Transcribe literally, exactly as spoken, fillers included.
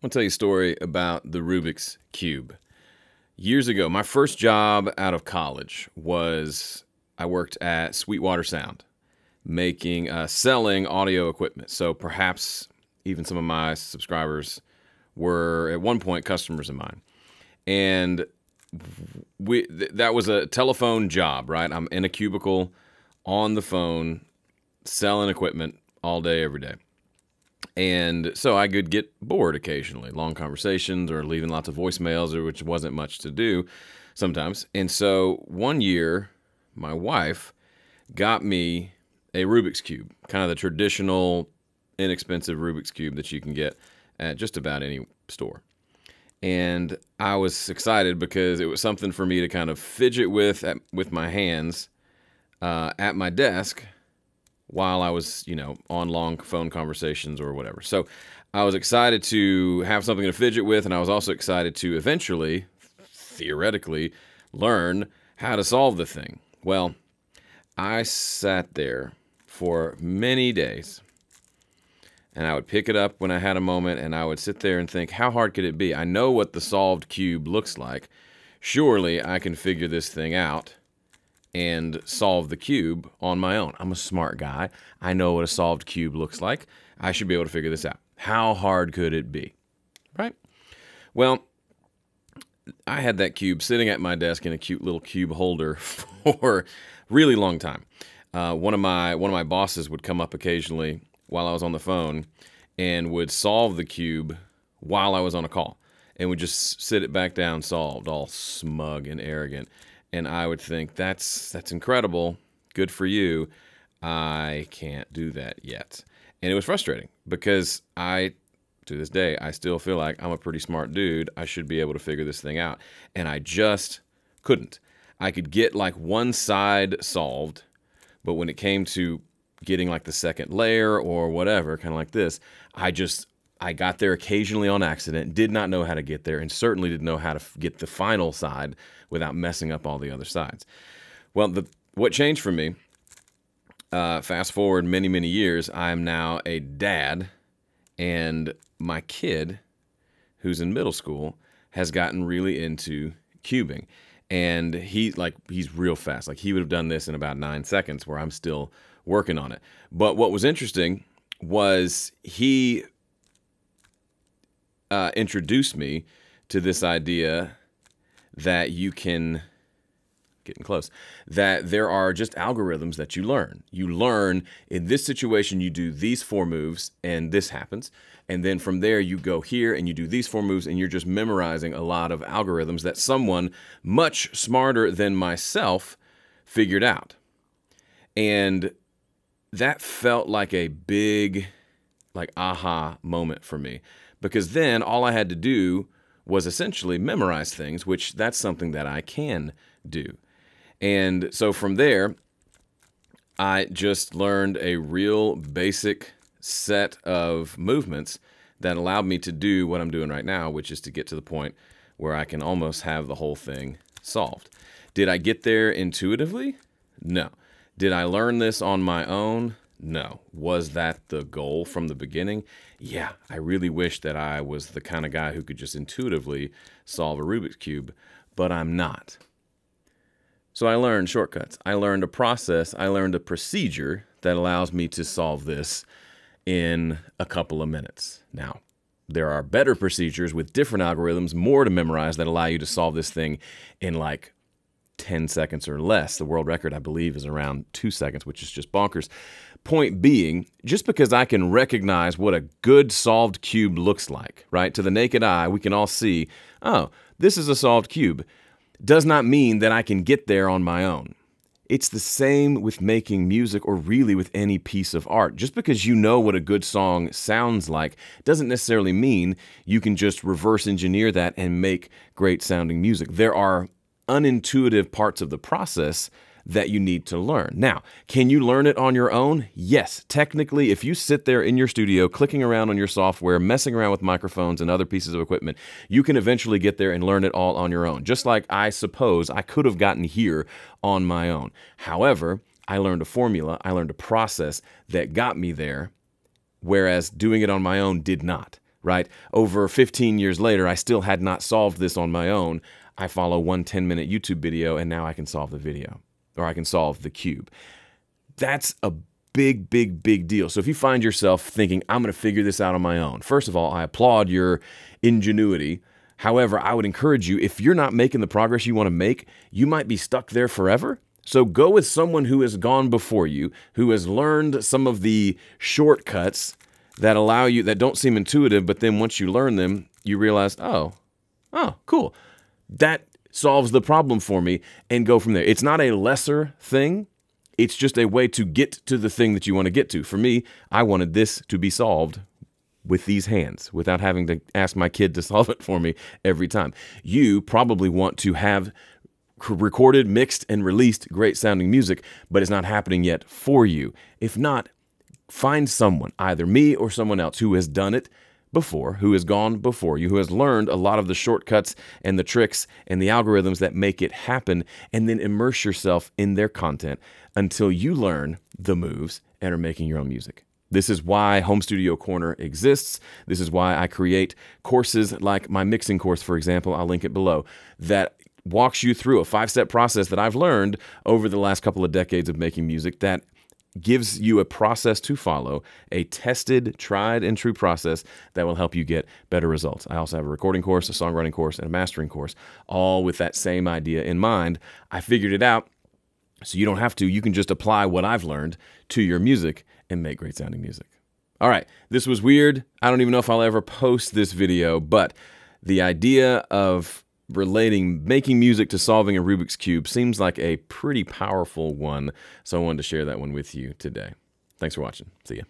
I want to tell you a story about the Rubik's Cube. Years ago, my first job out of college was I worked at Sweetwater Sound, making, uh, selling audio equipment. So perhaps even some of my subscribers were at one point customers of mine. And we, th that was a telephone job, right? I'm in a cubicle on the phone, selling equipment all day, every day. And so I could get bored occasionally, long conversations or leaving lots of voicemails, or which wasn't much to do sometimes. And so one year, my wife got me a Rubik's Cube, kind of the traditional, inexpensive Rubik's Cube that you can get at just about any store. And I was excited because it was something for me to kind of fidget with at, with my hands uh, at my desk while I was, you know, on long phone conversations or whatever. So I was excited to have something to fidget with, and I was also excited to eventually, theoretically, learn how to solve the thing. Well, I sat there for many days, and I would pick it up when I had a moment, and I would sit there and think, how hard could it be? I know what the solved cube looks like. Surely I can figure this thing out and solve the cube on my own. I'm a smart guy. I know what a solved cube looks like. I should be able to figure this out. How hard could it be? Right? Well, I had that cube sitting at my desk in a cute little cube holder for a really long time. Uh, one of my one of my bosses would come up occasionally while I was on the phone and would solve the cube while I was on a call, and would just sit it back down solved, all smug and arrogant. And I would think, that's that's incredible, good for you. I can't do that yet. And it was frustrating because I, to this day, I still feel like I'm a pretty smart dude. I should be able to figure this thing out. And I just couldn't. I could get like one side solved, but when it came to getting like the second layer or whatever, kind of like this, I just, I got there occasionally on accident, did not know how to get there, and certainly didn't know how to get the final side without messing up all the other sides. Well, the, what changed for me, uh, fast forward many, many years, I am now a dad, and my kid, who's in middle school, has gotten really into cubing. And he, like, he's real fast. Like, he would have done this in about nine seconds, where I'm still working on it. But what was interesting was he... Uh, introduced me to this idea that you can, getting close, that there are just algorithms that you learn. You learn, in this situation, you do these four moves and this happens. And then from there, you go here and you do these four moves, and you're just memorizing a lot of algorithms that someone much smarter than myself figured out. And that felt like a big, like, aha moment for me. Because then all I had to do was essentially memorize things, which that's something that I can do. And so from there, I just learned a real basic set of movements that allowed me to do what I'm doing right now, which is to get to the point where I can almost have the whole thing solved. Did I get there intuitively? No. Did I learn this on my own? No. Was that the goal from the beginning? Yeah, I really wish that I was the kind of guy who could just intuitively solve a Rubik's Cube, but I'm not. So I learned shortcuts. I learned a process. I learned a procedure that allows me to solve this in a couple of minutes. Now, there are better procedures with different algorithms, more to memorize, that allow you to solve this thing in like ten seconds or less. The world record, I believe, is around two seconds, which is just bonkers. Point being, just because I can recognize what a good solved cube looks like, right? To the naked eye, we can all see, oh, this is a solved cube, does not mean that I can get there on my own. It's the same with making music, or really with any piece of art. Just because you know what a good song sounds like doesn't necessarily mean you can just reverse engineer that and make great sounding music. There are unintuitive parts of the process that you need to learn. Now, can you learn it on your own? Yes. Technically, if you sit there in your studio, clicking around on your software, messing around with microphones and other pieces of equipment, you can eventually get there and learn it all on your own. Just like I suppose I could have gotten here on my own. However, I learned a formula, I learned a process that got me there, whereas doing it on my own did not. right? Over fifteen years later, I still had not solved this on my own. I follow one ten minute YouTube video and now I can solve the video, or I can solve the cube. That's a big, big, big deal. So if you find yourself thinking, I'm going to figure this out on my own, first of all, I applaud your ingenuity. However, I would encourage you, if you're not making the progress you want to make, you might be stuck there forever. So go with someone who has gone before you, who has learned some of the shortcuts that allow you, that don't seem intuitive, but then once you learn them, you realize, oh, oh, cool. That solves the problem for me, and go from there. It's not a lesser thing. It's just a way to get to the thing that you want to get to. For me, I wanted this to be solved with these hands without having to ask my kid to solve it for me every time. You probably want to have recorded, mixed, and released great sounding music, but it's not happening yet for you. If not, find someone, either me or someone else, who has done it before, who has gone before you, who has learned a lot of the shortcuts and the tricks and the algorithms that make it happen, and then immerse yourself in their content until you learn the moves and are making your own music. This is why Home Studio Corner exists. This is why I create courses like my mixing course, for example, I'll link it below, that walks you through a five-step process that I've learned over the last couple of decades of making music that gives you a process to follow, a tested, tried and true process that will help you get better results. I also have a recording course, a songwriting course, and a mastering course, all with that same idea in mind. I figured it out, so you don't have to. You can just apply what I've learned to your music and make great sounding music. All right, this was weird. I don't even know if I'll ever post this video, but the idea of relating making music to solving a Rubik's Cube seems like a pretty powerful one, so I wanted to share that one with you today. Thanks for watching. See ya.